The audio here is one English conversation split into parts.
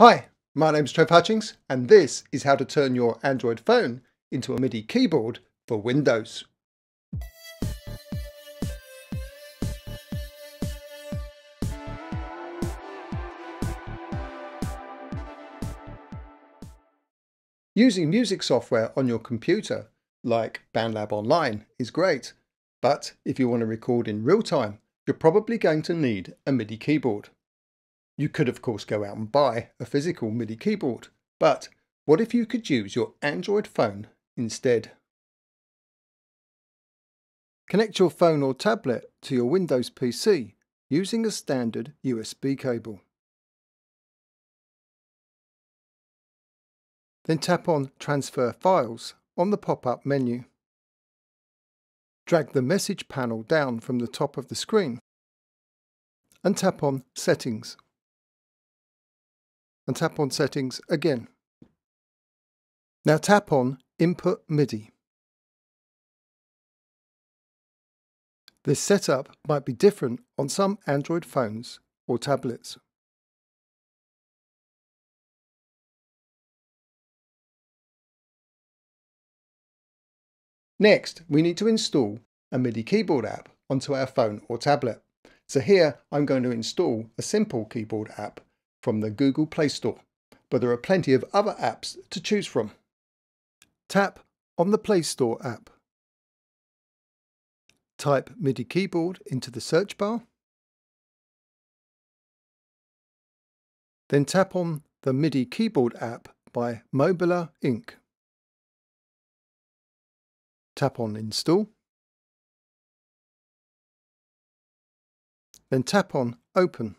Hi, my name's Trev Hutchings, and this is how to turn your Android phone into a MIDI keyboard for Windows. Using music software on your computer, like BandLab Online, is great, but if you want to record in real time, you're probably going to need a MIDI keyboard. You could of course go out and buy a physical MIDI keyboard, but what if you could use your Android phone instead? Connect your phone or tablet to your Windows PC using a standard USB cable. Then tap on Transfer Files on the pop-up menu. Drag the message panel down from the top of the screen and tap on Settings. And tap on Settings again. Now tap on Input MIDI. This setup might be different on some Android phones or tablets. Next, we need to install a MIDI keyboard app onto our phone or tablet. So here I'm going to install a simple keyboard app from the Google Play Store, but there are plenty of other apps to choose from. Tap on the Play Store app. Type MIDI keyboard into the search bar. Then tap on the MIDI keyboard app by Mobula Inc. Tap on Install. Then tap on Open.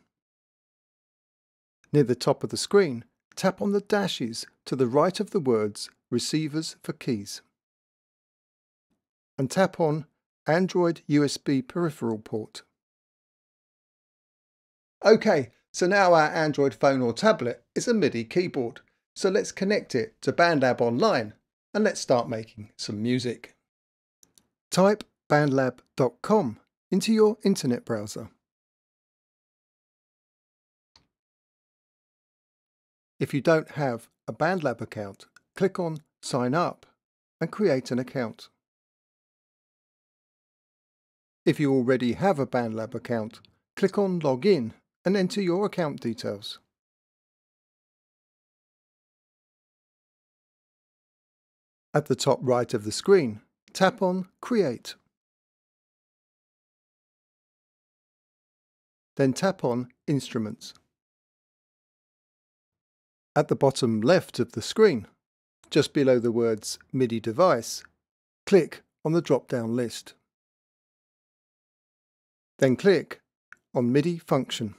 Near the top of the screen, tap on the dashes to the right of the words Receivers for Keys and tap on Android USB Peripheral Port. OK, so now our Android phone or tablet is a MIDI keyboard, so let's connect it to BandLab Online and let's start making some music. Type bandlab.com into your internet browser. If you don't have a BandLab account, click on Sign Up and create an account. If you already have a BandLab account, click on Login and enter your account details. At the top right of the screen, tap on Create. Then tap on Instruments. At the bottom left of the screen, just below the words MIDI device, click on the drop-down list. Then click on MIDI function.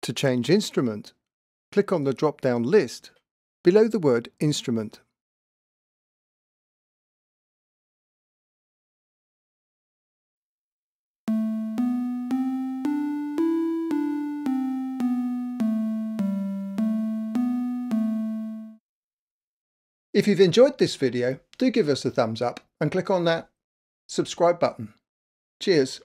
To change instrument, click on the drop-down list below the word instrument. If you've enjoyed this video, do give us a thumbs up and click on that subscribe button. Cheers.